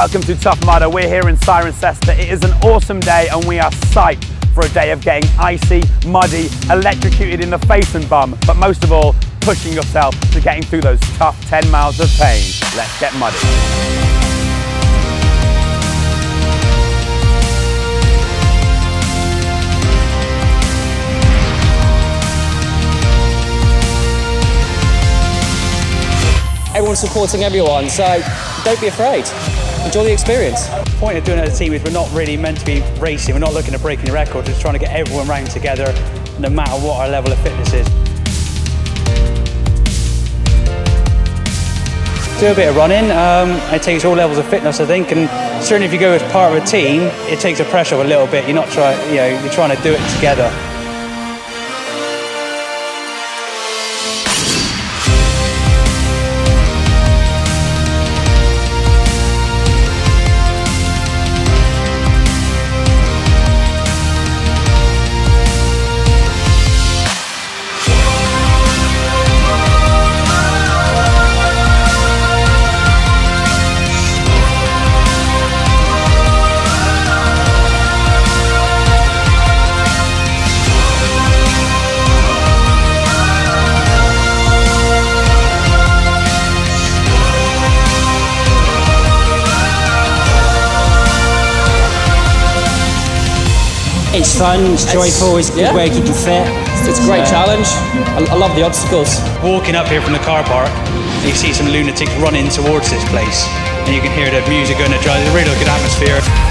Welcome to Tough Mudder. We're here in Cirencester. It is an awesome day and we are psyched for a day of getting icy, muddy, electrocuted in the face and bum, but most of all, pushing yourself to getting through those tough 10 miles of pain. Let's get muddy. Everyone's supporting everyone, so don't be afraid. Enjoy the experience. The point of doing it as a team is we're not really meant to be racing, we're not looking at breaking the record, we're just trying to get everyone round together no matter what our level of fitness is. Do a bit of running, it takes all levels of fitness I think, and certainly if you go as part of a team, it takes the pressure off a little bit. You're not you're trying to do it together. It's fun, it's joyful, it's a good way to keep you fit. It's a great challenge. I love the obstacles. Walking up here from the car park, you see some lunatics running towards this place, and you can hear the music going. It's a really good atmosphere.